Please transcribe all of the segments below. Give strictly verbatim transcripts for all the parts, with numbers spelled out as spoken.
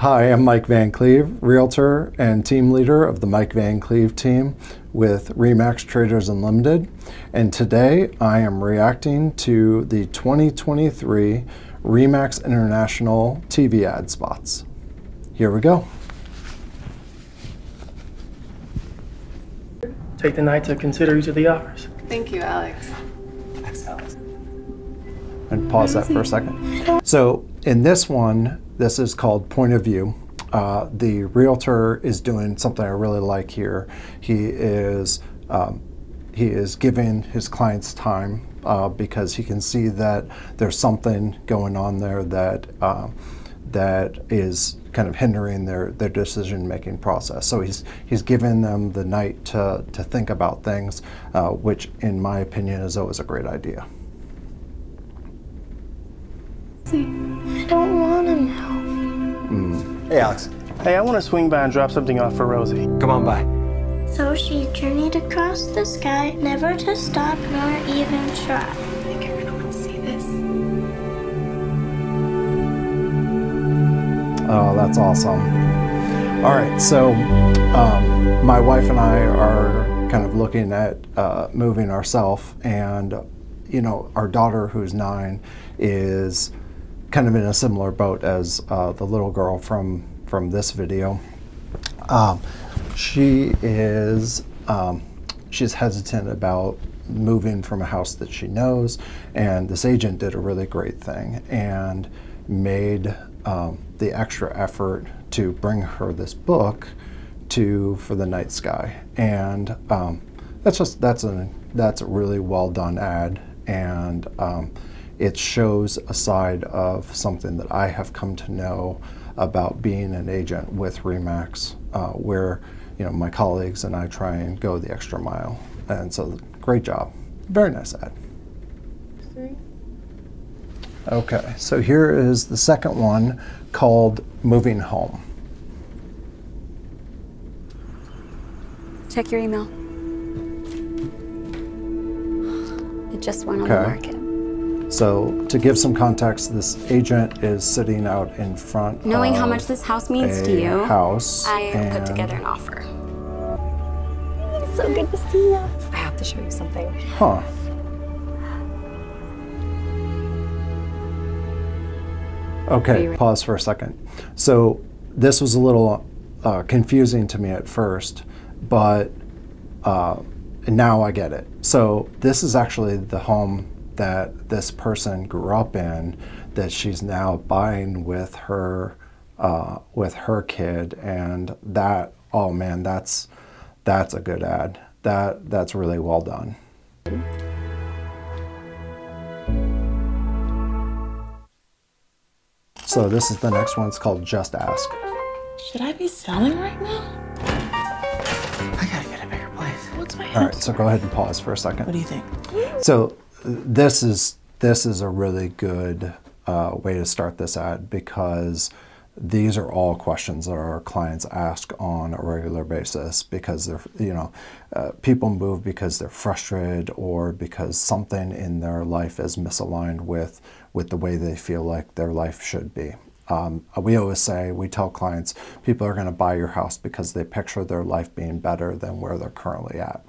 Hi, I'm Mike Van Cleve, Realtor and Team Leader of the Mike Van Cleve team with RE/MAX Traders Unlimited. And today I am reacting to the twenty twenty-three RE/MAX International T V ad spots. Here we go. Take the night to consider each of the offers. Thank you, Alex. Thanks, Alex. And pause that for a second. So in this one, this is called Point of View. Uh, the realtor is doing something I really like here. He is um, he is giving his clients time uh, because he can see that there's something going on there that uh, that is kind of hindering their their decision-making process. So he's he's giving them the night to to think about things, uh, which in my opinion is always a great idea. I don't want to know. Mm. Hey, Alex. Hey, I want to swing by and drop something off for Rosie. Come on by. So she journeyed across the sky, never to stop nor even try. I think I really want to see this. Oh, that's awesome. All right, so um, my wife and I are kind of looking at uh, moving ourselves, and you know, our daughter, who's nine, is kind of in a similar boat as uh, the little girl from from this video. Um, she is um, she's hesitant about moving from a house that she knows, and this agent did a really great thing and made um, the extra effort to bring her this book to for the night sky, and um, that's just that's a that's a really well done ad, and. Um, It shows a side of something that I have come to know about being an agent with RE/MAX, uh, where you know my colleagues and I try and go the extra mile. And so, great job, very nice ad. Three. Okay, so here is the second one called "Moving Home." Check your email. It just went on the market. So to give some context, this agent is sitting out in front knowing of how much this house means to you. House I put together an offer. It's so good to see you. I have to show you something. Huh. Okay, pause for a second. So this was a little uh, confusing to me at first, but uh, now I get it. So this is actually the home that this person grew up in, that she's now buying with her, uh, with her kid, and that, oh man, that's that's a good ad. That that's really well done. So this is the next one. It's called Just Ask. Should I be selling right now? I gotta get a bigger place. What's my all right? So go ahead and pause for a second. What do you think? So. This is this is a really good uh, way to start this ad, because these are all questions that our clients ask on a regular basis, because they're you know uh, people move because they're frustrated or because something in their life is misaligned with with the way they feel like their life should be. Um, we always say, we tell clients, people are going to buy your house because they picture their life being better than where they're currently at,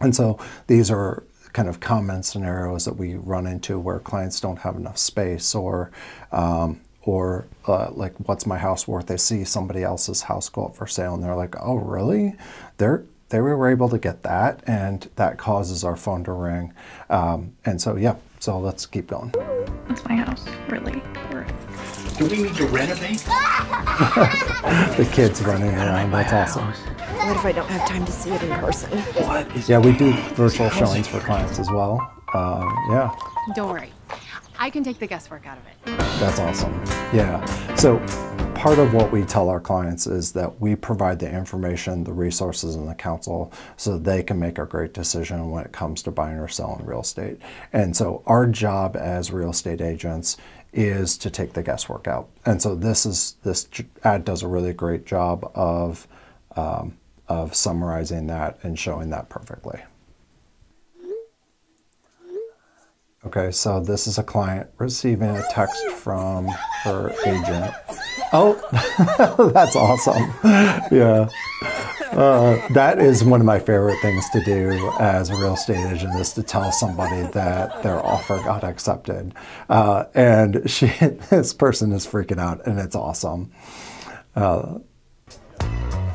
and so these are kind of common scenarios that we run into where clients don't have enough space, or um, or uh, like, what's my house worth? They see somebody else's house go up for sale and they're like, oh really? They're, they were able to get that, and that causes our phone to ring. Um, and so yeah, so let's keep going. What's my house really worth? Do we need to renovate? The kids running around, that's awesome. What if I don't have time to see it in person? What is yeah, we do virtual showings for clients as well. Um, yeah. Don't worry. I can take the guesswork out of it. That's awesome. Yeah. So part of what we tell our clients is that we provide the information, the resources, and the counsel so that they can make a great decision when it comes to buying or selling real estate. And so our job as real estate agents is to take the guesswork out. And so this is this ad does a really great job of um, of summarizing that and showing that perfectly. Okay, so this is a client receiving a text from her agent Oh, that's awesome. Yeah. Uh, that is one of my favorite things to do as a real estate agent, is to tell somebody that their offer got accepted. Uh, and she, this person is freaking out, and it's awesome. Uh,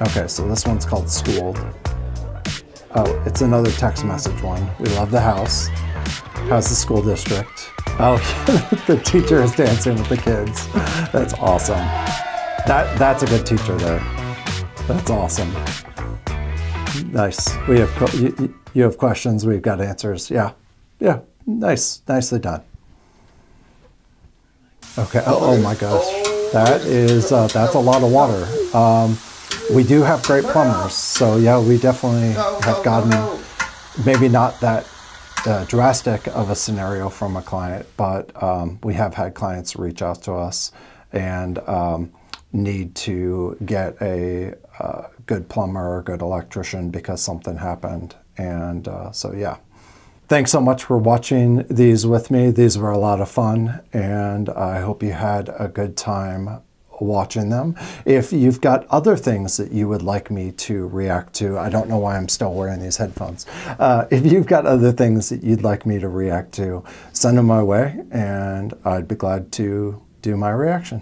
okay, so this one's called Schooled. Oh, it's another text message one. We love the house. How's the school district? Oh, the teacher is dancing with the kids. That's awesome. That, that's a good teacher there. That's awesome. Nice. We have, you, you have questions, we've got answers. Yeah, yeah, nice, nicely done. Okay, oh, oh my gosh. That is, uh, that's a lot of water. Um, we do have great plumbers, so yeah, we definitely have gotten, maybe not that Uh, drastic of a scenario from a client, but um, we have had clients reach out to us and um, need to get a uh, good plumber or good electrician because something happened. And uh, so yeah, thanks so much for watching these with me. These were a lot of fun, and I hope you had a good time watching them. If you've got other things that you would like me to react to, I don't know why I'm still wearing these headphones. Uh, if you've got other things that you'd like me to react to, send them my way, and I'd be glad to do my reaction.